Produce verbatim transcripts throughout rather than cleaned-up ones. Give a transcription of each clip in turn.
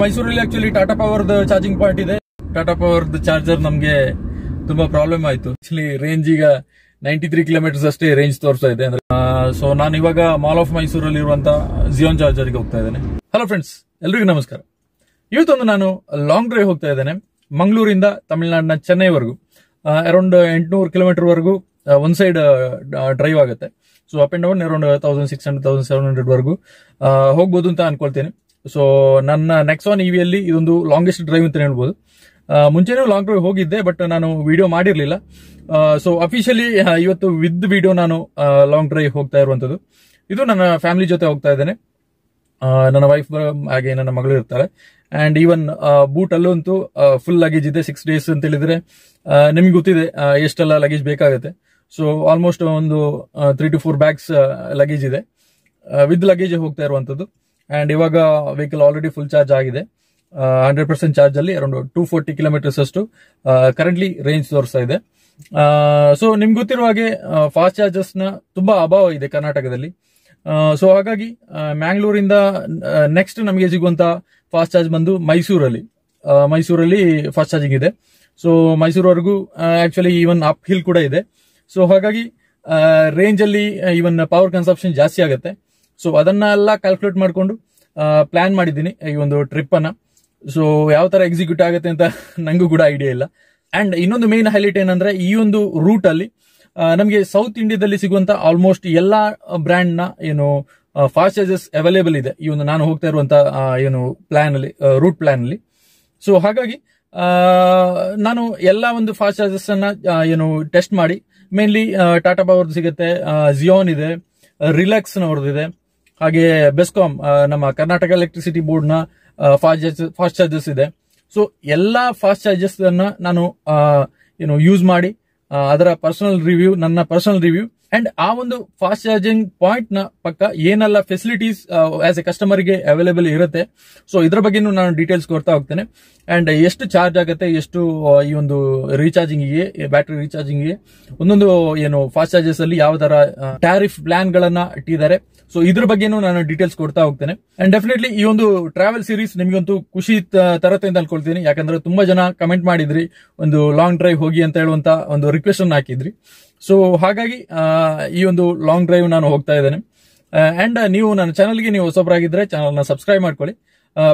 Mysore actually Tata power charging point है। Tata power charger number ತುಂಬಾ problem ಆಯ್ತು ಆಕ್ಚುಲಿ ರೇಂಜ್ ಈಗ ನೈಂಟಿ ತ್ರೀ ಕಿಲೋಮೀಟರ್ಸ್ ಅಷ್ಟೇ ರೇಂಜ್ ತೋರಿಸ್ತಾ ಇದೆ ಅಂದ್ರೆ ಸೋ ನಾನು ಇವಾಗ ಮಾಲ್ ಆಫ್ ಮೈಸೂರಲ್ಲಿ ಇರುವಂತ ಜಿಯೋನ್ ಚಾರ್ಜರ್ ಗೆ ಹೋಗ್ತಾ ಇದ್ದೇನೆ। ಹಲೋ ಫ್ರೆಂಡ್ಸ್, ಎಲ್ಲರಿಗೂ ನಮಸ್ಕಾರ। ಇವತ್ತು ನಾನು ಲಾಂಗ್ ಡ್ರೈವ್ ಹೋಗ್ತಾ ಇದ್ದೇನೆ ಮಂಗಳೂರಿಂದ ತಮಿಳುನಾಡಿನ ಚೆನ್ನೈ ವರೆಗೂ ಅರೌಂಡ್ ಎಂಟುನೂರು ಕಿಲೋಮೀಟರ್ ವರೆಗೂ ಒನ್ ಸೈಡ್ ಡ್ರೈವ್ ಆಗುತ್ತೆ। So up and down around sixteen hundred seven hundred ವರೆಗೂ ಹೋಗಬಹುದು ಅಂತ ಅನ್ಕೊಳ್ತೀನಿ। ಸೋ ನನ್ನ ನೆಕ್ಸಾನ್ ಇವಿ ಅಲ್ಲಿ ಇದೊಂದು ಲಾಂಗೆಸ್ಟ್ ಡ್ರೈವ್ ಅಂತ ಹೇಳ್ಬಹುದು। ಮುಂಚೆನೂ ಲಾಂಗ್ ಡ್ರೈವ್ ಹೋಗಿದ್ದೆ, ಬಟ್ ನಾನು ವಿಡಿಯೋ ಮಾಡಿರ್ಲಿಲ್ಲ। ಸೊ ಅಫಿಷಿಯಲಿ ಇವತ್ತು ವಿತ್ ವಿಡಿಯೋ ನಾನು ಲಾಂಗ್ ಡ್ರೈವ್ ಹೋಗ್ತಾ ಇರುವಂತದ್ದು। ಇದು ನನ್ನ ಫ್ಯಾಮಿಲಿ ಜೊತೆ ಹೋಗ್ತಾ ಇದ್ದೇನೆ, ನನ್ನ ವೈಫ್ ಹಾಗೆ ನನ್ನ ಮಗಳು ಇರ್ತಾರೆ। ಅಂಡ್ ಈವನ್ ಬೂಟ್ ಅಲ್ಲಂತೂ ಫುಲ್ ಲಗೇಜ್ ಇದೆ। ಸಿಕ್ಸ್ ಡೇಸ್ ಅಂತ ಹೇಳಿದ್ರೆ ನಿಮ್ಗೆ ಗೊತ್ತಿದೆ ಎಷ್ಟೆಲ್ಲ ಲಗೇಜ್ ಬೇಕಾಗುತ್ತೆ। ಸೊ ಆಲ್ಮೋಸ್ಟ್ ಒಂದು three to four bags luggage ಇದೆ, ವಿತ್ ಲಗೇಜ್ ಹೋಗ್ತಾ ಇರುವಂತದ್ದು। ಅಂಡ್ ಇವಾಗ ವೆಹಿಕಲ್ ಆಲ್ರೆಡಿ ಫುಲ್ ಚಾರ್ಜ್ ಆಗಿದೆ, ಹಂಡ್ರೆಡ್ ಪರ್ಸೆಂಟ್ ಚಾರ್ಜ್ ಅಲ್ಲಿ ಅರೌಂಡ್ ಟೂ ಫೋರ್ಟಿ ಕಿಲೋಮೀಟರ್ಸ್ ಅಷ್ಟು ಕರೆಂಟ್ಲಿ ರೇಂಜ್ ತೋರಿಸ್ತಾ ಇದೆ। ಸೊ ನಿಮ್ಗೆ ಗೊತ್ತಿರುವ ಹಾಗೆ ಫಾಸ್ಟ್ ಚಾರ್ಜಸ್ ನ ತುಂಬಾ ಅಭಾವ ಇದೆ ಕರ್ನಾಟಕದಲ್ಲಿ। ಸೊ ಹಾಗಾಗಿ ಮ್ಯಾಂಗ್ಳೂರಿಂದ ನೆಕ್ಸ್ಟ್ ನಮಗೆ ಸಿಗುವಂತ ಫಾಸ್ಟ್ ಚಾರ್ಜ್ ಬಂದು ಮೈಸೂರಲ್ಲಿ ಮೈಸೂರಲ್ಲಿ ಫಾಸ್ಟ್ ಚಾರ್ಜಿಂಗ್ ಇದೆ। ಸೊ ಮೈಸೂರವರೆಗೂ ಆಕ್ಚುಲಿ ಈವನ್ ಅಪ್ ಹಿಲ್ ಕೂಡ ಇದೆ। ಸೊ ಹಾಗಾಗಿ ರೇಂಜ್ ಅಲ್ಲಿ ಈವನ್ ಪವರ್ ಕನ್ಸಂಪ್ಷನ್ ಜಾಸ್ತಿ ಆಗುತ್ತೆ। ಸೊ ಅದನ್ನೆಲ್ಲ ಕ್ಯಾಲ್ಕುಲೇಟ್ ಮಾಡಿಕೊಂಡು ಪ್ಲಾನ್ ಮಾಡಿದ್ದೀನಿ ಈ ಒಂದು ಟ್ರಿಪ್ ಅನ್ನ। ಸೊ ಯಾವ ತರ ಎಕ್ಸಿಕ್ಯೂಟ್ ಆಗುತ್ತೆ ಅಂತ ನಂಗೂ ಕೂಡ ಐಡಿಯಾ ಇಲ್ಲ। ಅಂಡ್ ಇನ್ನೊಂದು ಮೇನ್ ಹೈಲೈಟ್ ಏನಂದ್ರೆ ಈ ಒಂದು ರೂಟ್ ಅಲ್ಲಿ ನಮಗೆ ಸೌತ್ ಇಂಡಿಯಾದಲ್ಲಿ ಸಿಗುವಂತ ಆಲ್ಮೋಸ್ಟ್ ಎಲ್ಲಾ ಬ್ರ್ಯಾಂಡ್ ನ ಏನು ಫಾಸ್ಟ್ ಚಾರ್ಜಸ್ ಅವೈಲೇಬಲ್ ಇದೆ ಈ ಒಂದು ನಾನು ಹೋಗ್ತಾ ಇರುವಂತ ಏನು ಪ್ಲಾನ್ ಅಲ್ಲಿ, ರೂಟ್ ಪ್ಲಾನ್ ಅಲ್ಲಿ। ಸೊ ಹಾಗಾಗಿ ನಾನು ಎಲ್ಲಾ ಒಂದು ಫಾಸ್ಟ್ ಚಾರ್ಜಸ್ ಅನ್ನ ಏನು ಟೆಸ್ಟ್ ಮಾಡಿ, ಮೇನ್ಲಿ ಟಾಟಾ ಪವರ್ ಸಿಗುತ್ತೆ, ಜಿಯೋನ್ ಇದೆ, ರಿಲ್ಯಾಕ್ಸ್ ನವರದಿದೆ, ಹಾಗೆ ಬೆಸ್ಕಾಂ ನಮ್ಮ ಕರ್ನಾಟಕ ಎಲೆಕ್ಟ್ರಿಸಿಟಿ ಬೋರ್ಡ್ ನ ಫಾಸ್ಟ್ ಫಾಸ್ಟ್ ಚಾರ್ಜಸ್ ಇದೆ। ಸೊ ಎಲ್ಲಾ ಫಾಸ್ಟ್ ಚಾರ್ಜಸ್ ಅನ್ನ ನಾನು ಏನು ಯೂಸ್ ಮಾಡಿ ಅದರ ಪರ್ಸನಲ್ ರಿವ್ಯೂ ನನ್ನ ಪರ್ಸನಲ್ ರಿವ್ಯೂ ಅಂಡ್ ಆ ಒಂದು ಫಾಸ್ಟ್ ಚಾರ್ಜಿಂಗ್ ಪಾಯಿಂಟ್ ನ ಪಕ್ಕ ಏನೆಲ್ಲ ಫೆಸಿಲಿಟೀಸ್ ಆಸ್ ಎ ಕಸ್ಟಮರ್ ಗೆ ಅವೈಲೇಬಲ್ ಇರುತ್ತೆ, ಸೊ ಇದ್ರ ಬಗ್ಗೆನೂ ನಾನು ಡೀಟೇಲ್ಸ್ ಕೊಡ್ತಾ ಹೋಗ್ತೇನೆ। ಅಂಡ್ ಎಷ್ಟು ಚಾರ್ಜ್ ಆಗುತ್ತೆ, ಎಷ್ಟು ಈ ಒಂದು ರೀಚಾರ್ಜಿಂಗ್ಗೆ, ಬ್ಯಾಟರಿ ರೀಚಾರ್ಜಿಂಗ್ಗೆ ಒಂದೊಂದು ಏನು ಫಾಸ್ಟ್ ಚಾರ್ಜಸ್ ಅಲ್ಲಿ ಯಾವ ತರ ಟ್ಯಾರಿಫ್ ಪ್ಲಾನ್ ಗಳನ್ನ ಇಟ್ಟಿದ್ದಾರೆ, ಸೊ ಇದ್ರ ಬಗ್ಗೆನೂ ನಾನು ಡೀಟೇಲ್ಸ್ ಕೊಡ್ತಾ ಹೋಗ್ತೇನೆ। ಅಂಡ್ ಡೆಫಿನೆಟ್ಲಿ ಈ ಒಂದು ಟ್ರಾವೆಲ್ ಸೀರೀಸ್ ನಿಮ್ಗೊಂದು ಖುಷಿ ತರತ್ತೆ ಅಂತ ಅನ್ಕೊಳ್ತೀನಿ, ಯಾಕಂದ್ರೆ ತುಂಬಾ ಜನ ಕಮೆಂಟ್ ಮಾಡಿದ್ರಿ ಒಂದು ಲಾಂಗ್ ಡ್ರೈವ್ ಹೋಗಿ ಅಂತ ಹೇಳುವಂತ ಒಂದು ರಿಕ್ವೆಸ್ಟ್ ಅನ್ನು ಹಾಕಿದ್ರಿ। ಸೊ ಹಾಗಾಗಿ ಈ ಒಂದು ಲಾಂಗ್ ಡ್ರೈವ್ ನಾನು ಹೋಗ್ತಾ ಇದ್ದೇನೆ। ಅಂಡ್ ನೀವು ನನ್ನ ಚಾನಲ್ಗೆ ನೀವು ಹೊಸಬರಾಗಿದ್ರೆ ಚಾನಲ್ನ ಸಬ್ಸ್ಕ್ರೈಬ್ ಮಾಡ್ಕೊಳ್ಳಿ,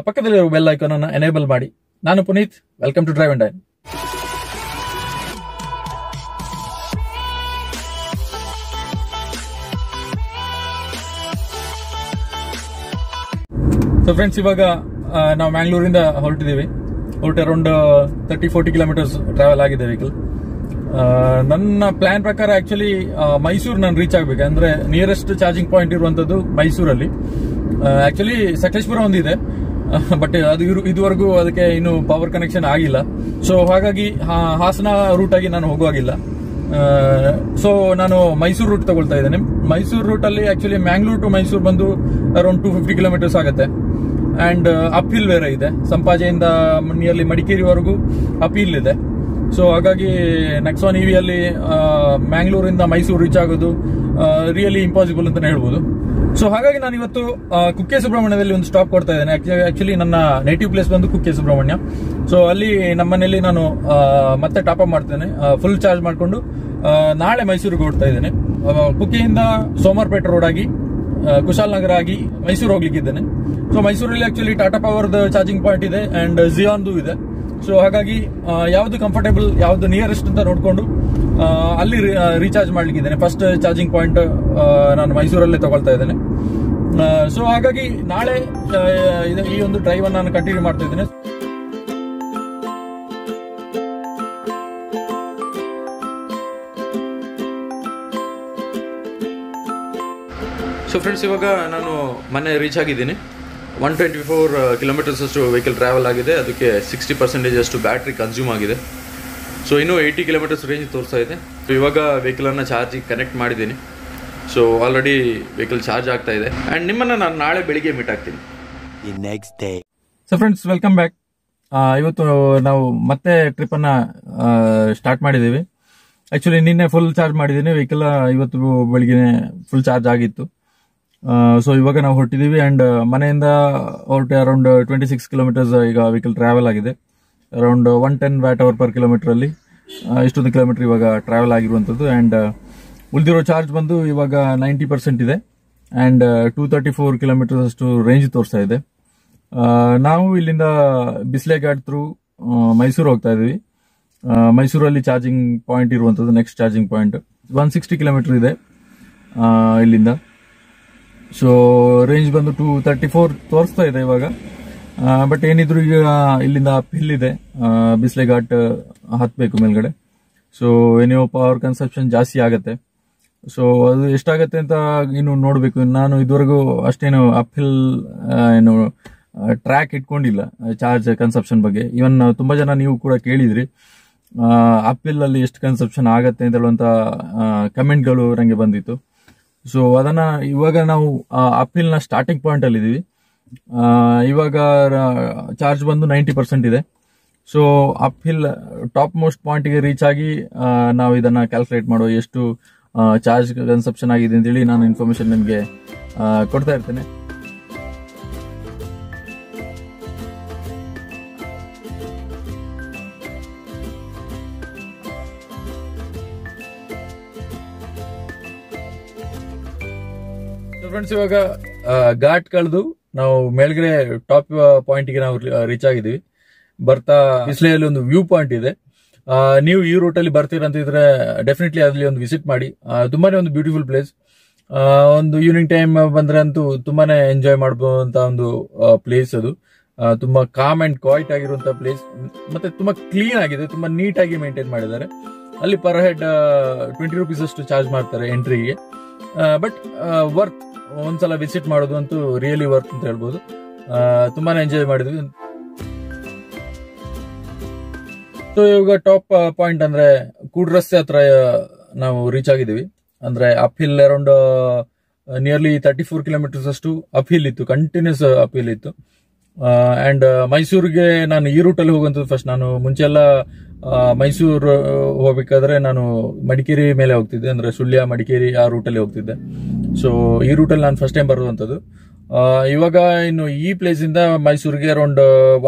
ಪಕ್ಕದಲ್ಲಿರುವ ಬೆಲ್ ಐಕಾನ್ ಅನ್ನ ಎನೇಬಲ್ ಮಾಡಿ। ನಾನು Puneeth, welcome to drive and dine. So friends, ಇವಾಗ ನಾವು ಮ್ಯಾಂಗ್ಳೂರಿಂದ ಹೊರಟಿದ್ದೀವಿ, ಹೊರಟು around thirty forty kilometres travel ಆಗಿದೆ ವೆಹಿಕಲ್। ನನ್ನ ಪ್ಲಾನ್ ಪ್ರಕಾರ ಆಕ್ಚುಲಿ ಮೈಸೂರು ನಾನು ರೀಚ್ ಆಗಬೇಕು, ಅಂದ್ರೆ ನಿಯರೆಸ್ಟ್ ಚಾರ್ಜಿಂಗ್ ಪಾಯಿಂಟ್ ಇರುವಂತದ್ದು ಮೈಸೂರಲ್ಲಿ। ಆಕ್ಚುಲಿ ಸಕಲೇಶ್ಪುರ ಒಂದಿದೆ, ಬಟ್ ಅದು ಇದುವರೆಗೂ ಅದಕ್ಕೆ ಇನ್ನು ಪವರ್ ಕನೆಕ್ಷನ್ ಆಗಿಲ್ಲ। ಸೊ ಹಾಗಾಗಿ ಹಾಸನ ರೂಟ್ ಆಗಿ ನಾನು ಹೋಗುವಾಗಿಲ್ಲ, ಸೊ ನಾನು ಮೈಸೂರು ರೂಟ್ ತಗೊಳ್ತಾ ಇದ್ದೇನೆ। ಮೈಸೂರು ರೂಟ್ ಅಲ್ಲಿ ಆಕ್ಚುಲಿ ಮ್ಯಾಂಗ್ಳೂರ್ ಟು ಮೈಸೂರು ಬಂದು ಅರೌಂಡ್ ಟೂ ಫಿಫ್ಟಿ ಕಿಲೋಮೀಟರ್ಸ್ ಆಗುತ್ತೆ। ಅಂಡ್ ಅಪೀಲ್ ಬೇರೆ ಇದೆ, ಸಂಪಾಜೆಯಿಂದ ನಿಯರ್ಲಿ ಮಡಿಕೇರಿವರೆಗೂ ಅಪೀಲ್ ಇದೆ। ಸೊ ಹಾಗಾಗಿ ನೆಕ್ಸಾನ್ ಇವಿ ಅಲ್ಲಿ ಮ್ಯಾಂಗ್ಳೂರಿಂದ ಮೈಸೂರು ರೀಚ್ ಆಗೋದು ರಿಯಲಿ ಇಂಪಾಸಿಬಲ್ ಅಂತಾನೆ ಹೇಳ್ಬೋದು। ಸೊ ಹಾಗಾಗಿ ನಾನು ಇವತ್ತು ಕುಕ್ಕೆ ಸುಬ್ರಹ್ಮಣ್ಯದಲ್ಲಿ ಒಂದು ಸ್ಟಾಪ್ ಕೊಡ್ತಾ ಇದ್ದೇನೆ। ಆಕ್ಚುಲಿ ನನ್ನ ನೇಟಿವ್ ಪ್ಲೇಸ್ ಬಂದು ಕುಕ್ಕೆ ಸುಬ್ರಹ್ಮಣ್ಯ, ಸೊ ಅಲ್ಲಿ ನಮ್ಮನೇಲಿ ನಾನು ಮತ್ತೆ ಟಾಪ್ ಅಪ್ ಮಾಡ್ತೇನೆ, ಫುಲ್ ಚಾರ್ಜ್ ಮಾಡಿಕೊಂಡು ನಾಳೆ ಮೈಸೂರಿಗೆ ಹೊರಡ್ತಾ ಇದ್ದೇನೆ। ಕುಕ್ಕೆಯಿಂದ ಸೋಮವಾರಪೇಟೆ ರೋಡ್ ಆಗಿ ಕುಶಾಲ್ ನಗರ ಆಗಿ ಮೈಸೂರು ಹೋಗ್ಲಿಕ್ಕಿದ್ದೇನೆ। ಸೊ ಮೈಸೂರಲ್ಲಿ ಆಕ್ಚುಲಿ ಟಾಟಾ ಪವರ್ದ ಚಾರ್ಜಿಂಗ್ ಪಾಯಿಂಟ್ ಇದೆ ಅಂಡ್ ಜಿಯಾನ್ದು ಇದೆ। ಸೊ ಹಾಗಾಗಿ ಯಾವ್ದು ಕಂಫರ್ಟೇಬಲ್, ಯಾವ್ದು ನಿಯರೆಸ್ಟ್ ಅಂತ ನೋಡಿಕೊಂಡು ಅಲ್ಲಿ ರೀಚಾರ್ಜ್ ಮಾಡ್ಲಿಕ್ಕಿದ್ದೇನೆ। ಫಸ್ಟ್ ಚಾರ್ಜಿಂಗ್ ಪಾಯಿಂಟ್ ನಾನು ಮೈಸೂರಲ್ಲೇ ತಗೊಳ್ತಾ ಇದ್ದೇನೆ। ಸೊ ಹಾಗಾಗಿ ನಾಳೆ ಈ ಒಂದು ಡ್ರೈವ್ ಅನ್ನು ನಾನು ಕಂಟಿನ್ಯೂ ಮಾಡ್ತಾ ಇದ್ದೇನೆ। ಸೊ ಫ್ರೆಂಡ್ಸ್, ಇವಾಗ ನಾನು ಮೊನ್ನೆ ರೀಚ್ ಆಗಿದ್ದೀನಿ, ಒನ್ ಟ್ವೆಂಟಿ ಫೋರ್ ಕಿಲೋಮೀಟರ್ಸ್ ಅಷ್ಟು ವೆಹಿಕಲ್ ಟ್ರಾವೆಲ್ ಆಗಿದೆ, ಅದಕ್ಕೆ ಸಿಕ್ಸ್ಟಿ ಪರ್ಸೆಂಟೇಜ್ ಅಷ್ಟು ಬ್ಯಾಟ್ರಿ ಕನ್ಸ್ಯೂಮ್ ಆಗಿದೆ। ಸೊ ಇನ್ನೂ ಏಯ್ಟಿ ಕಿಲೋಮೀಟರ್ಸ್ ರೇಂಜ್ ತೋರಿಸ್ತಾ ಇದೆ। ಇವಾಗ ವೆಹಿಕಲನ್ನು ಚಾರ್ಜಿಗೆ ಕನೆಕ್ಟ್ ಮಾಡಿದ್ದೀನಿ, ಸೊ ಆಲ್ರೆಡಿ ವೆಹಿಕಲ್ ಚಾರ್ಜ್ ಆಗ್ತಾ ಇದೆ ಆ್ಯಂಡ್ ನಿಮ್ಮನ್ನು ನಾನು ನಾಳೆ ಬೆಳಿಗ್ಗೆ ಮೀಟ್ ಆಗ್ತೀನಿ, ಈ next day. So friends, welcome back. ಇವತ್ತು ನಾವು ಮತ್ತೆ ಟ್ರಿಪ್ಪನ್ನು ಸ್ಟಾರ್ಟ್ ಮಾಡಿದ್ದೀವಿ। ಆ್ಯಕ್ಚುಲಿ ನಿನ್ನೆ ಫುಲ್ ಚಾರ್ಜ್ ಮಾಡಿದ್ದೀನಿ ವೆಹಿಕಲ್, ಇವತ್ತು ಬೆಳಿಗ್ಗೆ ಫುಲ್ ಚಾರ್ಜ್ ಆಗಿತ್ತು। Uh, so ivaga now hortidivi and uh, maneyinda out around uh, twenty-six kilometers uh, iga vehicle travel agide around uh, one hundred ten watt hour per kilometer alli uh, ishtu kilometer ivaga travel ಆಗಿರುವಂತದ್ದು and uh, ಉಳಿದಿರೋ charge ಬಂದು ಇವಾಗ ninety percent ಇದೆ and uh, two hundred thirty-four kilometers ಅಷ್ಟು range ತೋರಿಸ್ತಾ ಇದೆ. ನಾವು ಇಲ್ಲಿಂದ ಬಿಸ್ಲೇಘಾಟ್ ಥ್ರೂ ಮೈಸೂರು ಹೋಗ್ತಾ ಇದೀವಿ. ಮೈಸೂರಲ್ಲಿ ಚಾರ್ಜಿಂಗ್ ಪಾಯಿಂಟ್ ಇರುವಂತದ್ದು next charging point one hundred sixty kilometers ಇದೆ ಇಲ್ಲಿಂದ. ಸೊ ರೇಂಜ್ ಬಂದು two hundred thirty-four ತೋರಿಸ್ತಾ ಇದೆ ಇವಾಗ. ಬಟ್ ಏನಿದ್ರು ಈಗ ಇಲ್ಲಿಂದ ಅಪ್ ಹಿಲ್ ಇದೆ, ಬಿಸ್ಲೇಘಾಟ್ ಹತ್ತಬೇಕು ಮೇಲ್ಗಡೆ. ಸೊ ಏನೋ ಪವರ್ ಕನ್ಸಪ್ಷನ್ ಜಾಸ್ತಿ ಆಗತ್ತೆ. ಸೊ ಅದು ಎಷ್ಟಾಗತ್ತೆ ಅಂತ ಇನ್ನು ನೋಡಬೇಕು. ನಾನು ಇದುವರೆಗೂ ಅಷ್ಟೇನು ಅಪ್ ಹಿಲ್ ಏನು ಟ್ರ್ಯಾಕ್ ಇಟ್ಕೊಂಡಿಲ್ಲ ಚಾರ್ಜ್ ಕನ್ಸಪ್ಷನ್ ಬಗ್ಗೆ. ಇವನ್ ತುಂಬಾ ಜನ ನೀವು ಕೂಡ ಕೇಳಿದ್ರಿ ಅಪ್ ಹಿಲ್ ಅಲ್ಲಿ ಎಷ್ಟು ಕನ್ಸಪ್ಷನ್ ಆಗತ್ತೆ ಅಂತ ಹೇಳುವಂತ ಕಮೆಂಟ್ಗಳು ನನಗೆ ಬಂದಿತ್ತು. ಸೊ ಅದನ್ನ ಇವಾಗ ನಾವು ಅಪ್ ಹಿಲ್ನ ಸ್ಟಾರ್ಟಿಂಗ್ ಪಾಯಿಂಟ್ ಅಲ್ಲಿ ಇದೀವಿ. ಇವಾಗ ಚಾರ್ಜ್ ಬಂದು ನೈಂಟಿ ಪರ್ಸೆಂಟ್ ಇದೆ. So up hill top most point ಗೆ ರೀಚ್ ಆಗಿ ನಾವು ಇದನ್ನ ಕ್ಯಾಲ್ಕುಲೇಟ್ ಮಾಡುವ ಎಷ್ಟು ಚಾರ್ಜ್ ಕನ್ಸಪ್ಷನ್ ಆಗಿದೆ ಅಂತೇಳಿ ನಾನು ಇನ್ಫಾರ್ಮೇಶನ್ ನಿಮಗೆ ಕೊಡ್ತಾ ಇರ್ತೇನೆ. ಫ್ರೆಂಡ್ಸ್, ಇವಾಗ ಘಾಟ್ ಕಳೆದು ನಾವು ಮೇಲ್ಗಡೆ ಟಾಪ್ ಪಾಯಿಂಟ್ ಗೆ ನಾವು ರೀಚ್ ಆಗಿದೀವಿ. ಬರ್ತಾ ಬಿಸ್ಲೇಯಲ್ಲಿ ಒಂದು ವ್ಯೂ ಪಾಯಿಂಟ್ ಇದೆ. ನೀವು ಈ ರೂಟ್ ಅಲ್ಲಿ ಬರ್ತೀರಂತಿದ್ರೆ ಡೆಫಿನೆಟ್ಲಿ ಅಲ್ಲಿ ಒಂದು ವಿಸಿಟ್ ಮಾಡಿ. ತುಂಬಾನೇ ಒಂದು ಬ್ಯೂಟಿಫುಲ್ ಪ್ಲೇಸ್. ಒಂದು ಈವ್ನಿಂಗ್ ಟೈಮ್ ಬಂದ್ರೆ ಅಂತೂ ತುಂಬಾನೇ ಎಂಜಾಯ್ ಮಾಡಬಹುದಂತ ಒಂದು ಪ್ಲೇಸ್ ಅದು. ತುಂಬಾ ಕಾಮ್ ಅಂಡ್ ಕ್ವಾಯಿಟ್ ಆಗಿರುವಂತಹ ಪ್ಲೇಸ್, ಮತ್ತೆ ತುಂಬಾ ಕ್ಲೀನ್ ಆಗಿದೆ, ತುಂಬಾ ನೀಟ್ ಆಗಿ ಮೇಂಟೈನ್ ಮಾಡಿದ್ದಾರೆ. ಅಲ್ಲಿ ಪರ್ ಹೆಡ್ ಟ್ವೆಂಟಿ ರುಪೀಸ್ ಅಷ್ಟು ಚಾರ್ಜ್ ಮಾಡ್ತಾರೆ ಎಂಟ್ರಿಗೆ. ಬಟ್ ವರ್ತ್, ಒಂದ್ಸಲ ವಿಸಿಟ್ ಮಾಡೋದು ಅಂತೂ ರಿಯಲಿ ವರ್ತ್ ಅಂತ ಹೇಳ್ಬೋದು. ತುಂಬಾನೇ ಎಂಜಾಯ್ ಮಾಡಿದ್ವಿ. ಸೊ ಇವಾಗ ಟಾಪ್ ಪಾಯಿಂಟ್ ಅಂದ್ರೆ ಕೂಡ್ ರಸ್ತೆ ಹತ್ರ ನಾವು ರೀಚ್ ಆಗಿದ್ದೀವಿ. ಅಂದ್ರೆ up hill around nearly thirty four kilometres ಅಷ್ಟು ಅಪ್ ಹಿಲ್ ಇತ್ತು, ಕಂಟಿನ್ಯೂಸ್ ಅಪ್ ಹಿಲ್ ಇತ್ತು. ಅಂಡ್ ಮೈಸೂರಿಗೆ ನಾನು ಈ ರೂಟ್ ಅಲ್ಲಿ ಹೋಗುವಂಥದ್ದು ಫಸ್ಟ್. ನಾನು ಮುಂಚೆ ಎಲ್ಲ ಮೈಸೂರು ಹೋಗ್ಬೇಕಾದ್ರೆ ನಾನು ಮಡಿಕೇರಿ ಮೇಲೆ ಹೋಗ್ತಿದ್ದೆ, ಅಂದ್ರೆ ಸುಳ್ಯ ಮಡಿಕೇರಿ ಆ ರೂಟ್ ಅಲ್ಲಿ ಹೋಗ್ತಿದ್ದೆ. ಸೊ ಈ ರೂಟ್ ಅಲ್ಲಿ ನಾನು ಫಸ್ಟ್ ಟೈಮ್ ಬರುವಂತದ್ದು. ಇವಾಗ ಇನ್ನು ಈ ಪ್ಲೇಸ್ ಇಂದ ಮೈಸೂರಿಗೆ around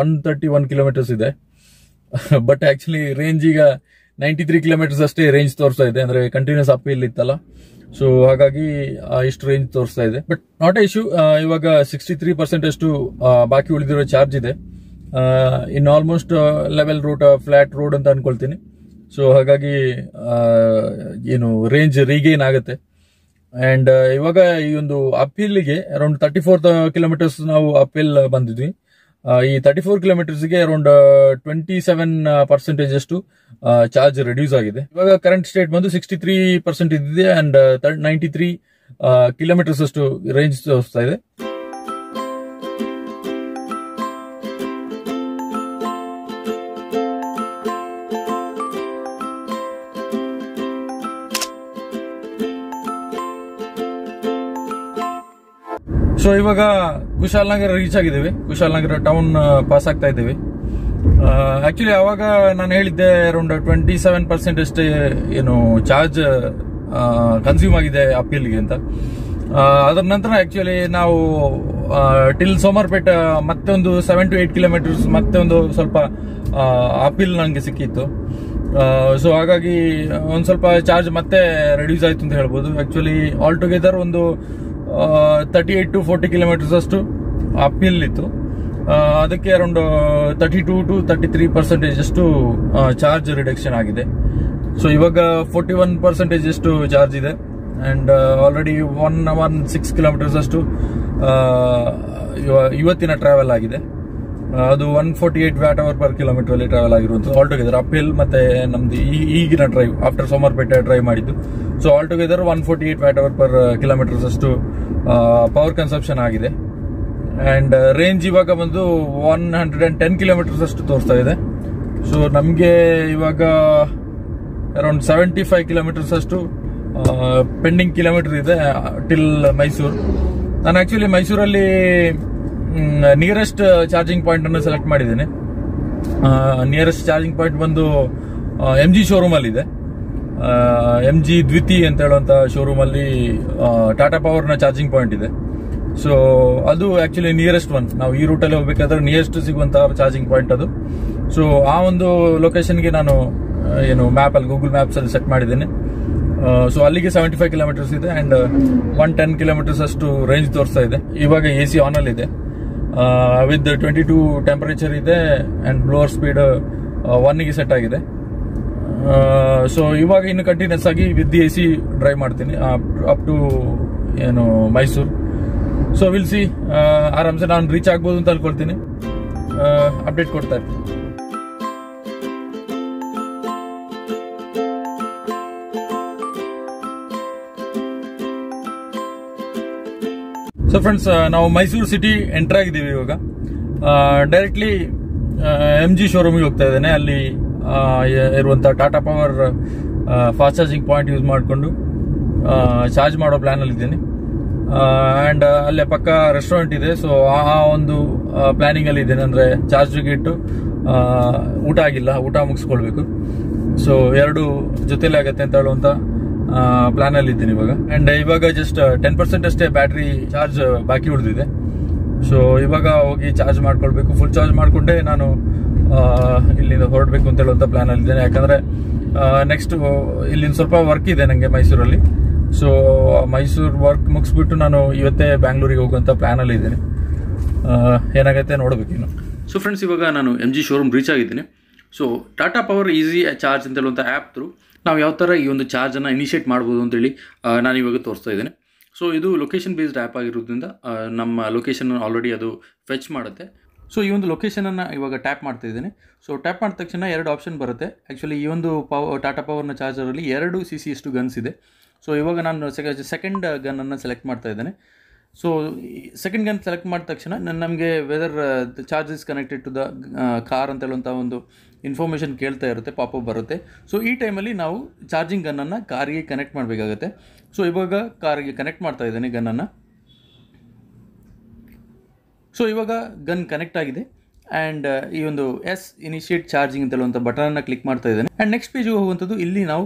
one thirty one kilometers ಇದೆ. ಬಟ್ ಆಕ್ಚುಲಿ ರೇಂಜ್ ಈಗ ನೈಂಟಿ ತ್ರೀ ಕಿಲೋಮೀಟರ್ಸ್ ಅಷ್ಟೇ ರೇಂಜ್ ತೋರಿಸ್ತಾ ಇದೆ. ಅಂದ್ರೆ ಕಂಟಿನ್ಯೂಸ್ ಅಪ್ ಹಿಲ್ ಇತ್ತಲ್ಲ, ಸೊ ಹಾಗಾಗಿ ಇಷ್ಟು ರೇಂಜ್ ತೋರಿಸ್ತಾ ಇದೆ. But not a issue. ಇವಾಗ ಸಿಕ್ಸ್ಟಿ ತ್ರೀ ಪರ್ಸೆಂಟ್ ಅಷ್ಟು ಬಾಕಿ ಉಳಿದಿರೋ ಚಾರ್ಜ್ ಇದೆ. In almost level route, flat road ಅಂತ ಅನ್ಕೊಳ್ತೀನಿ. ಸೊ ಹಾಗಾಗಿ ಏನು ರೇಂಜ್ ರೀಗೇನ್ ಆಗುತ್ತೆ. ಅಂಡ್ ಇವಾಗ ಈ ಒಂದು ಅಪ್ ಹಿಲ್ಗೆ ಅರೌಂಡ್ ತರ್ಟಿ ಫೋರ್ ಕಿಲೋಮೀಟರ್ಸ್ ನಾವು ಅಪ್ ಹಿಲ್ ಬಂದಿದ್ವಿ. ಈ ತರ್ಟಿ ಫೋರ್ ಕಿಲೋಮೀಟರ್ಸ್ಗೆ ಅರೌಂಡ್ ಟ್ವೆಂಟಿ ಸೆವೆನ್ ಪರ್ಸೆಂಟೇಜ್ ಅಷ್ಟು ಚಾರ್ಜ್ ರೆಡ್ಯೂಸ್ ಆಗಿದೆ. ಇವಾಗ ಕರೆಂಟ್ ಸ್ಟೇಟ್ ಬಂದು ಸಿಕ್ಸ್ಟಿ ತ್ರೀ ಪರ್ಸೆಂಟ್ ಇದ್ದಿದೆ ಅಂಡ್ ನೈಂಟಿ ತ್ರೀ ಕಿಲೋಮೀಟರ್ಸ್ ಅಷ್ಟು ರೇಂಜ್ ತೋರಿಸ್ತಾ ಇದೆ. ಸೊ ಇವಾಗ ಕುಶಾಲ್ ನಗರ ರೀಚ್ ಆಗಿದ್ದೀವಿ. ಕುಶಾಲ್ ನಗರ ಟೌನ್ ಪಾಸ್ ಆಗ್ತಾ ಇದ್ದೀವಿ. ಆಕ್ಚುಲಿ ಅವಾಗ ನಾನು ಹೇಳಿದ್ದೆ ಅರೌಂಡ್ ಟ್ವೆಂಟಿ ಸೆವೆನ್ ಪರ್ಸೆಂಟ್ ಅಷ್ಟೇ ಏನು ಚಾರ್ಜ್ ಕನ್ಸ್ಯೂಮ್ ಆಗಿದೆ ಅಪ್ ಹಿಲ್ಗೆ ಅಂತ. ಅದ್ರ ನಂತರ ಆಕ್ಚುಲಿ ನಾವು ಟಿಲ್ ಸೋಮವಾರಪೇಟೆ ಮತ್ತೆ ಒಂದು ಸೆವೆನ್ ಟು ಏಟ್ ಕಿಲೋಮೀಟರ್ಸ್ ಮತ್ತೆ ಒಂದು ಸ್ವಲ್ಪ ಅಪ್ ಹಿಲ್ ನನಗೆ ಸಿಕ್ಕಿತ್ತು. ಸೊ ಹಾಗಾಗಿ ಒಂದು ಸ್ವಲ್ಪ ಚಾರ್ಜ್ ಮತ್ತೆ ರೆಡ್ಯೂಸ್ ಆಯಿತು ಅಂತ ಹೇಳ್ಬೋದು. ಆಕ್ಚುಲಿ ಆಲ್ ಟುಗೆದರ್ ಒಂದು thirty eight to forty kilometres ಅಷ್ಟು ಅಪ್ ಹಿಲ್ ಇತ್ತು. ಅದಕ್ಕೆ around thirty two to thirty three percentage ಅಷ್ಟು ಚಾರ್ಜ್ ರಿಡಕ್ಷನ್ ಆಗಿದೆ. ಸೊ ಇವಾಗ ಫೋರ್ಟಿ ಒನ್ ಪರ್ಸೆಂಟೇಜ್ ಅಷ್ಟು ಚಾರ್ಜ್ ಇದೆ. And already one one six kilometers ಅಷ್ಟು ಇವತ್ತಿನ ಟ್ರಾವೆಲ್ ಆಗಿದೆ. ಅದು one forty eight watt hour per kilometre ಅಲ್ಲಿ ಟ್ರಾವೆಲ್ ಆಗಿರುವಂಥದ್ದು ಆಲ್ ಟುಗೆದರ್ ಅಪ್ ಹಿಲ್ ಮತ್ತೆ ನಮ್ದು ಈಗಿನ ಡ್ರೈವ್ ಆಫ್ಟರ್ ಸೋಮವಾರಪೇಟೆ ಡ್ರೈವ್ ಮಾಡಿದ್ದು. So all together one forty eight watt hour per kilometres ಅಷ್ಟು ಪವರ್ ಕನ್ಸಪ್ಷನ್ ಆಗಿದೆ. ಅಂಡ್ ರೇಂಜ್ ಇವಾಗ ಬಂದು one hundred and ten kilometers ಅಷ್ಟು ತೋರಿಸ್ತಾ ಇದೆ. ಸೊ ನಮಗೆ ಇವಾಗ ಅರೌಂಡ್ ಸೆವೆಂಟಿ ಫೈವ್ ಕಿಲೋಮೀಟರ್ಸ್ ಅಷ್ಟು ಪೆಂಡಿಂಗ್ ಕಿಲೋಮೀಟರ್ ಇದೆ ಟಿಲ್ ಮೈಸೂರು. ನಾನು ಆಕ್ಚುಲಿ ಮೈಸೂರಲ್ಲಿ ನಿಯರೆಸ್ಟ್ ಚಾರ್ಜಿಂಗ್ ಪಾಯಿಂಟ್ ಅನ್ನು ಸೆಲೆಕ್ಟ್ ಮಾಡಿದ್ದೇನೆ. ನಿಯರೆಸ್ಟ್ ಚಾರ್ಜಿಂಗ್ ಪಾಯಿಂಟ್ ಬಂದು ಎಂ ಜಿ ಶೋರೂಮ್ ಅಲ್ಲಿ ಇದೆ. एम जी द्विती अंत शोरूमली टाटा पवर् चार्जिंग पॉइंट है। सो ಅದು ಆಕ್ಚುಲಿ ನಿಯರೆಸ್ಟ್ ಒನ್, ನಾವು ಈ ರೂಟ್ ಅಲ್ಲಿ ಹೋಗಬೇಕಾದ್ರೆ ನಿಯರೆಸ್ಟ್ ಸಿಗುವಂತ ಚಾರ್ಜಿಂಗ್ ಪಾಯಿಂಟ್ ಅದು। ಸೊ ಆ ಒಂದು ಲೊಕೇಶನ್ ಗೆ ನಾನು ಏನು ಮ್ಯಾಪ್ ಅಲ್ಲಿ ಗೂಗಲ್ ಮ್ಯಾಪ್ಸ್ ಅಲ್ಲಿ ಸೆಟ್ ಮಾಡಿದ್ದೀನಿ। ಸೊ ಅಲ್ಲಿಗೆ ಸೆವೆಂಟಿ ಫೈವ್ ಕಿಲೋಮೀಟರ್ಸ್ ಇದೆ ಅಂಡ್ ಹಂಡ್ರೆಡ್ ಟೆನ್ ಕಿಲೋಮೀಟರ್ಸ್ ಅಷ್ಟು ರೇಂಜ್ ತೋರಿಸ್ತಾ ಇದೆ। ಇವಾಗ ಎಸಿ ಆನ್ ಅಲ್ಲಿ ಇದೆ ವಿತ್ ಟ್ವೆಂಟಿ ಟೂ ಟೆಂಪರೇಚರ್ ಇದೆ ಅಂಡ್ ಬ್ಲೋವರ್ ಸ್ಪೀಡ್ ಒನ್ ಗೆ ಸೆಟ್ ಆಗಿದೆ। ಸೊ ಇವಾಗ ಇನ್ನು ಕಂಟಿನ್ಯೂಸ್ ಆಗಿ ವಿತ್ ಎಸಿ ಡ್ರೈವ್ ಮಾಡ್ತೀನಿ ಅಪ್ ಟು ಏನು ಮೈಸೂರು। सो विल सी आराम से नान रीच आगबहुदु अंत अल्कोळ्तीनि, अपडेट कोड्ता इर्तीनि। सो फ्रेंड्स नावु मैसूर सिटी एंटर आगिदीवि। इवाग डायरेक्टली एमजी शोरूम गे होग्ता इद्देने। अल्ली इरुवंत Tata power fast charging point use माड्कोंडु चार्ज माडो प्लान अल्ली इद्देने। ಅಂಡ್ ಅಲ್ಲೇ ಪಕ್ಕ ರೆಸ್ಟೋರೆಂಟ್ ಇದೆ। ಸೊ ಆ ಒಂದು ಪ್ಲಾನಿಂಗ್ ಅಲ್ಲಿ ಇದ್ದೇನೆ, ಅಂದ್ರೆ ಚಾರ್ಜ್ಗೆ ಇಟ್ಟು ಊಟ ಆಗಿಲ್ಲ, ಊಟ ಮುಗಿಸ್ಕೊಳ್ಬೇಕು। ಸೊ ಎರಡು ಜೊತೆಲಿ ಆಗತ್ತೆ ಅಂತ ಹೇಳುವಂತ ಪ್ಲಾನ್ ಅಲ್ಲಿ ಇದ್ದೀನಿ ಇವಾಗ। ಅಂಡ್ ಇವಾಗ ಜಸ್ಟ್ ಟೆನ್ ಪರ್ಸೆಂಟ್ ಅಷ್ಟೇ ಬ್ಯಾಟ್ರಿ ಚಾರ್ಜ್ ಬಾಕಿ ಉಳಿದಿದೆ। ಸೊ ಇವಾಗ ಹೋಗಿ ಚಾರ್ಜ್ ಮಾಡ್ಕೊಳ್ಬೇಕು, ಫುಲ್ ಚಾರ್ಜ್ ಮಾಡ್ಕೊಂಡೆ ನಾನು ಇಲ್ಲಿಂದ ಹೊರಡಬೇಕು ಅಂತ ಹೇಳುವಂತ ಪ್ಲಾನ್ ಅಲ್ಲಿ ಇದ್ದೇನೆ। ಯಾಕಂದ್ರೆ ನೆಕ್ಸ್ಟ್ ಇಲ್ಲಿಂದ ಸ್ವಲ್ಪ ವರ್ಕ್ ಇದೆ ನಂಗೆ ಮೈಸೂರಲ್ಲಿ। ಸೊ ಮೈಸೂರು ವರ್ಕ್ ಮುಗಿಸ್ಬಿಟ್ಟು ನಾನು ಇವತ್ತೇ ಬ್ಯಾಂಗ್ಳೂರಿಗೆ ಹೋಗುವಂಥ ಪ್ಲ್ಯಾನಲ್ಲಿ ಇದ್ದೀನಿ, ಏನಾಗುತ್ತೆ ನೋಡಬೇಕಿನ್ನು। ಸೊ ಫ್ರೆಂಡ್ಸ್ ಇವಾಗ ನಾನು ಎಮ್ ಜಿ ಶೋರೂಮ್ ರೀಚ್ ಆಗಿದ್ದೀನಿ। So Tata power easy charge ಅಂತ ಹೇಳುವಂಥ ಆ್ಯಪ್ ಥ್ರೂ ನಾವು ಯಾವ ಥರ ಈ ಒಂದು ಚಾರ್ಜನ್ನು ಇನಿಷಿಯೇಟ್ ಮಾಡ್ಬೋದು ಅಂತೇಳಿ ನಾನು ಇವಾಗ ತೋರಿಸ್ತಾ ಇದ್ದೇನೆ। ಸೊ ಇದು ಲೊಕೇಶನ್ ಬೇಸ್ಡ್ ಆ್ಯಪ್ ಆಗಿರೋದ್ರಿಂದ ನಮ್ಮ ಲೊಕೇಶನನ್ನು ಆಲ್ರೆಡಿ ಅದು ಫೆಚ್ ಮಾಡುತ್ತೆ। ಸೊ ಈ ಒಂದು ಲೊಕೇಶನನ್ನು ಇವಾಗ ಟ್ಯಾಪ್ ಮಾಡ್ತಾ ಇದ್ದೀನಿ। ಸೊ ಟ್ಯಾಪ್ ಮಾಡಿದ ತಕ್ಷಣ ಎರಡು ಆಪ್ಷನ್ ಬರುತ್ತೆ। ಆ್ಯಕ್ಚುಲಿ ಈ ಒಂದು ಪವ ಟಾಟಾ ಪವರ್ನ ಚಾರ್ಜರಲ್ಲಿ ಎರಡು C C S two guns ಇದೆ। ಸೊ ಇವಾಗ ನಾನು ಸೆಕೆಂಡ್ ಗನ್ನನ್ನು ಸೆಲೆಕ್ಟ್ ಮಾಡ್ತಾ ಇದ್ದೇನೆ। ಸೊ ಸೆಕೆಂಡ್ ಗನ್ ಸೆಲೆಕ್ಟ್ ಮಾಡಿದ ತಕ್ಷಣ ನಾನು ನಮಗೆ whether charge is connected to the car ಅಂತ ಹೇಳುವಂಥ ಒಂದು ಇನ್ಫಾರ್ಮೇಷನ್ ಕೇಳ್ತಾ ಇರುತ್ತೆ, ಪಾಪಪ್ ಬರುತ್ತೆ। ಸೊ ಈ ಟೈಮಲ್ಲಿ ನಾವು ಚಾರ್ಜಿಂಗ್ ಗನ್ನನ್ನು ಕಾರಿಗೆ ಕನೆಕ್ಟ್ ಮಾಡಬೇಕಾಗತ್ತೆ। ಸೊ ಇವಾಗ ಕಾರಿಗೆ ಕನೆಕ್ಟ್ ಮಾಡ್ತಾ ಇದ್ದೇನೆ ಗನ್ನನ್ನು। ಸೊ ಇವಾಗ ಗನ್ ಕನೆಕ್ಟ್ ಆಗಿದೆ ಆ್ಯಂಡ್ ಈ ಒಂದು ಎಸ್ ಇನಿಷಿಯೇಟ್ ಚಾರ್ಜಿಂಗ್ ಅಂತ ಹೇಳುವಂಥ ಬಟನನ್ನು ಕ್ಲಿಕ್ ಮಾಡ್ತಾ ಇದ್ದೇನೆ ಆ್ಯಂಡ್ ನೆಕ್ಸ್ಟ್ ಪೇಜಿಗೆ ಹೋಗುವಂಥದ್ದು। ಇಲ್ಲಿ ನಾವು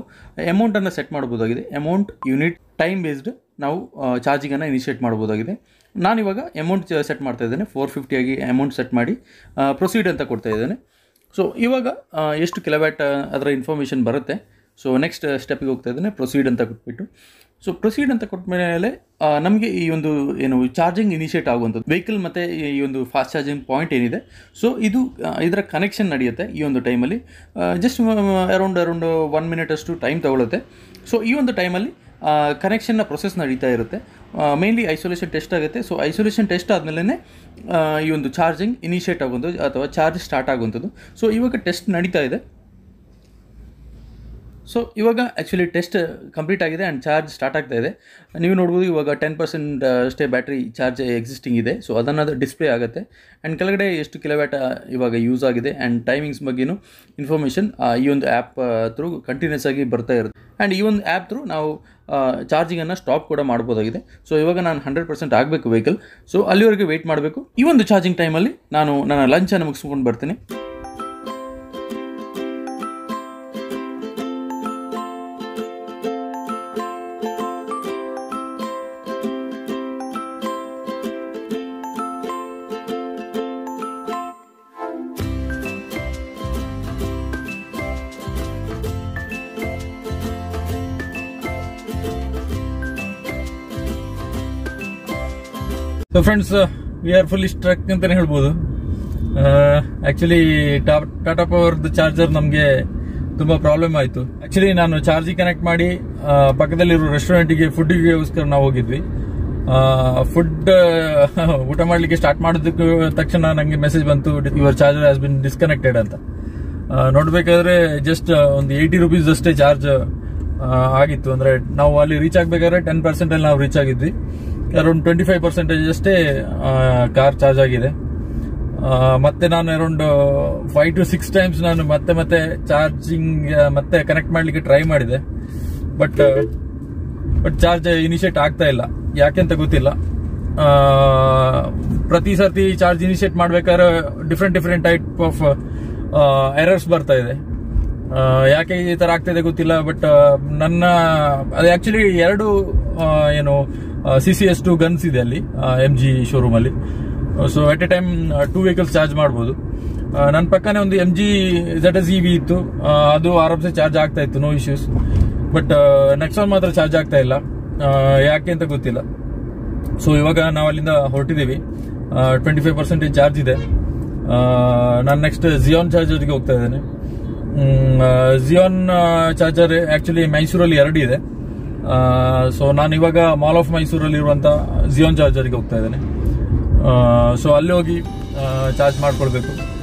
ಅಮೌಂಟನ್ನು ಸೆಟ್ ಮಾಡ್ಬೋದಾಗಿದೆ, ಅಮೌಂಟ್, ಯೂನಿಟ್, ಟೈಮ್ ಬೇಸ್ಡ್ ನಾವು ಚಾರ್ಜಿಂಗನ್ನು ಇನಿಷಿಯೇಟ್ ಮಾಡ್ಬೋದಾಗಿದೆ। ನಾನಿವಾಗ ಅಮೌಂಟ್ ಸೆಟ್ ಮಾಡ್ತಾ ಇದ್ದೇನೆ, ಫೋರ್ ಫಿಫ್ಟಿಯಾಗಿ ಅಮೌಂಟ್ ಸೆಟ್ ಮಾಡಿ ಪ್ರೊಸೀಡ್ ಅಂತ ಕೊಡ್ತಾ ಇದ್ದೇನೆ। ಸೊ ಇವಾಗ ಎಷ್ಟು ಕಿಲೋವ್ಯಾಟ್ ಅದರ ಇನ್ಫಾರ್ಮೇಷನ್ ಬರುತ್ತೆ। ಸೊ ನೆಕ್ಸ್ಟ್ ಸ್ಟೆಪ್ಪಿಗೆ ಹೋಗ್ತಾ ಇದ್ದೇನೆ, ಪ್ರೊಸೀಡ್ ಅಂತ ಕೊಟ್ಬಿಟ್ಟು। ಸೊ ಪ್ರೊಸೀಡ್ ಅಂತ ಕೊಟ್ಟ ಮೇಲೆ ನಮಗೆ ಈ ಒಂದು ಏನು ಚಾರ್ಜಿಂಗ್ ಇನಿಷಿಯೇಟ್ ಆಗುವಂಥದ್ದು ವೆಹಿಕಲ್ ಮತ್ತು ಈ ಒಂದು ಫಾಸ್ಟ್ ಚಾರ್ಜಿಂಗ್ ಪಾಯಿಂಟ್ ಏನಿದೆ, ಸೊ ಇದು ಇದರ ಕನೆಕ್ಷನ್ ನಡೆಯುತ್ತೆ ಈ ಒಂದು ಟೈಮಲ್ಲಿ। Just around around one minute ಅಷ್ಟು ಟೈಮ್ ತೊಗೊಳುತ್ತೆ। ಸೊ ಈ ಒಂದು ಟೈಮಲ್ಲಿ ಕನೆಕ್ಷನ್ನ ಪ್ರೊಸೆಸ್ ನಡೀತಾ ಇರುತ್ತೆ, ಮೇಯ್ನ್ಲಿ ಐಸೋಲೇಷನ್ ಟೆಸ್ಟ್ ಆಗುತ್ತೆ। ಸೊ ಐಸೋಲೇಷನ್ ಟೆಸ್ಟ್ ಆದಮೇಲೆ ಈ ಒಂದು ಚಾರ್ಜಿಂಗ್ ಇನಿಷಿಯೇಟ್ ಆಗುವಂಥದ್ದು ಅಥವಾ ಚಾರ್ಜ್ ಸ್ಟಾರ್ಟ್ ಆಗುವಂಥದ್ದು। ಸೊ ಇವಾಗ ಟೆಸ್ಟ್ ನಡೀತಾ ಇದೆ। ಸೊ ಇವಾಗ ಆ್ಯಕ್ಚುಲಿ ಟೆಸ್ಟ್ ಕಂಪ್ಲೀಟ್ ಆಗಿದೆ ಆ್ಯಂಡ್ ಚಾರ್ಜ್ ಸ್ಟಾರ್ಟ್ ಆಗ್ತಾ ಇದೆ। ನೀವು ನೋಡ್ಬೋದು ಇವಾಗ ಟೆನ್ ಪರ್ಸೆಂಟ್ ಅಷ್ಟೇ ಬ್ಯಾಟ್ರಿ ಚಾರ್ಜ್ ಎಕ್ಸಿಸ್ಟಿಂಗ್ ಇದೆ। ಸೊ ಅದನ್ನು ಡಿಸ್ಪ್ಲೇ ಆಗುತ್ತೆ ಆ್ಯಂಡ್ ಕೆಳಗಡೆ ಎಷ್ಟು ಕಿಲೋವ್ಯಾಟ್ ಇವಾಗ ಯೂಸ್ ಆಗಿದೆ ಆ್ಯಂಡ್ ಟೈಮಿಂಗ್ಸ್ ಬಗ್ಗೆಯೂ ಇನ್ಫಾರ್ಮೇಷನ್ ಈ ಒಂದು ಆ್ಯಪ್ ಥ್ರೂ ಕಂಟಿನ್ಯೂಸ್ ಆಗಿ ಬರ್ತಾ ಇರುತ್ತೆ ಆ್ಯಂಡ್ ಈ ಒಂದು ಆ್ಯಪ್ ಥ್ರೂ ನಾವು ಚಾರ್ಜಿಂಗನ್ನು ಸ್ಟಾಪ್ ಕೂಡ ಮಾಡ್ಬೋದಾಗಿದೆ। ಸೊ ಇವಾಗ ನಾನು ಹಂಡ್ರೆಡ್ ಪರ್ಸೆಂಟ್ ಆಗಬೇಕು ವೆಹಿಕಲ್, ಸೊ ಅಲ್ಲಿವರೆಗೆ ವೆಯ್ಟ್ ಮಾಡಬೇಕು। ಈ ಒಂದು ಚಾರ್ಜಿಂಗ್ ಟೈಮಲ್ಲಿ ನಾನು ನನ್ನ ಲಂಚನ್ನು ಮುಗಿಸ್ಕೊಂಡು ಬರ್ತೀನಿ। So friends we are full struck ಅಂತಾನೆ ಹೇಳ್ಬೋದು. ಆಕ್ಚುಲಿ ಟಾಟಾ ಪವರ್ದು ಚಾರ್ಜರ್ ನಮಗೆ ತುಂಬಾ ಪ್ರಾಬ್ಲಮ್ ಆಯಿತು. ಆಕ್ಚುಲಿ ನಾನು ಚಾರ್ಜಿಗೆ ಕನೆಕ್ಟ್ ಮಾಡಿ ಪಕ್ಕದಲ್ಲಿರೋ ರೆಸ್ಟೋರೆಂಟಿಗೆ ಫುಡ್ಗೋಸ್ಕರ ನಾವು ಹೋಗಿದ್ವಿ. ಫುಡ್ ಊಟ ಮಾಡಲಿಕ್ಕೆ ಸ್ಟಾರ್ಟ್ ಮಾಡಿದ ತಕ್ಷಣ ನನಗೆ ಮೆಸೇಜ್ ಬಂತು, your charger has been disconnected ಅಂತ. ನೋಡ್ಬೇಕಾದ್ರೆ ಜಸ್ಟ್ ಒಂದು ಏಯ್ಟಿ ರುಪೀಸ್ ಅಷ್ಟೇ ಚಾರ್ಜ್ ಆಗಿತ್ತು. ಅಂದ್ರೆ ನಾವು ಅಲ್ಲಿ ರೀಚ್ ಆಗಬೇಕಾದ್ರೆ ಟೆನ್ ಪರ್ಸೆಂಟ್ ಅಲ್ಲಿ ನಾವು ರೀಚ್ ಆಗಿದ್ವಿ, ಅರೌಂಡ್ ಟ್ವೆಂಟಿ ಫೈವ್ ಪರ್ಸೆಂಟೇಜ್ ಅಷ್ಟೇ ಕಾರ್ ಚಾರ್ಜ್ ಆಗಿದೆ. ಮತ್ತೆ ನಾನು around five to six times ನಾನು ಮತ್ತೆ ಮತ್ತೆ ಚಾರ್ಜಿಂಗ್ ಮತ್ತೆ ಕನೆಕ್ಟ್ ಮಾಡಲಿಕ್ಕೆ ಟ್ರೈ ಮಾಡಿದೆ, ಬಟ್ ಬಟ್ ಚಾರ್ಜ್ ಇನಿಷಿಯೇಟ್ ಆಗ್ತಾ ಇಲ್ಲ, ಯಾಕೆ ಅಂತ ಗೊತ್ತಿಲ್ಲ. ಪ್ರತಿ ಸರ್ತಿ ಚಾರ್ಜ್ ಇನಿಷಿಯೇಟ್ ಮಾಡಬೇಕಾದ್ರೆ different different type of errors ಬರ್ತಾ ಇದೆ. ಯಾಕೆ ಈ ತರ ಆಗ್ತಿದೆ ಗೊತ್ತಿಲ್ಲ. ಬಟ್ ನನ್ನ ಅದು ಆಕ್ಚುಲಿ ಎರಡು ಏನು C C S two guns ಇದೆ ಅಲ್ಲಿ ಎಂ ಜಿ ಶೋರೂಮ್ ಅಲ್ಲಿ. So at a time two vehicles charge ಮಾಡಬಹುದು. ನನ್ನ ಪಕ್ಕನೇ ಒಂದು M G Z S EV ಇತ್ತು, ಅದು ಆರಾಮ್ಸೆ ಚಾರ್ಜ್ ಆಗ್ತಾ ಇತ್ತು, ನೋ ಇಶ್ಯೂಸ್. ಬಟ್ ನೆಕ್ಸಾನ್ ಮಾತ್ರ ಚಾರ್ಜ್ ಆಗ್ತಾ ಇಲ್ಲ, ಯಾಕೆ ಅಂತ ಗೊತ್ತಿಲ್ಲ. ಸೊ ಇವಾಗ ನಾವು ಅಲ್ಲಿಂದ ಹೊರಟಿದ್ದೀವಿ, ಟ್ವೆಂಟಿ ಫೈವ್ ಪರ್ಸೆಂಟೇಜ್ ಚಾರ್ಜ್ ಇದೆ. ನಾನು ನೆಕ್ಸ್ಟ್ ಝಿಯಾನ್ ಚಾರ್ಜರ್ಗೆ ಹೋಗ್ತಾ ಇದ್ದೇನೆ. ಝಿಯಾನ್ ಚಾರ್ಜರ್ ಆಕ್ಚುಲಿ ಮೈಸೂರಲ್ಲಿ ಎರಡು ಇದೆ. ಸೊ ನಾನು ಇವಾಗ ಮಾಲ್ ಆಫ್ ಮೈಸೂರಲ್ಲಿ ಇರುವಂತ ಝಿಯಾನ್ ಚಾರ್ಜರ್ಗೆ ಹೋಗ್ತಾ ಇದ್ದೇನೆ. ಸೊ ಅಲ್ಲಿ ಹೋಗಿ ಚಾರ್ಜ್ ಮಾಡ್ಕೊಳ್ಬೇಕು.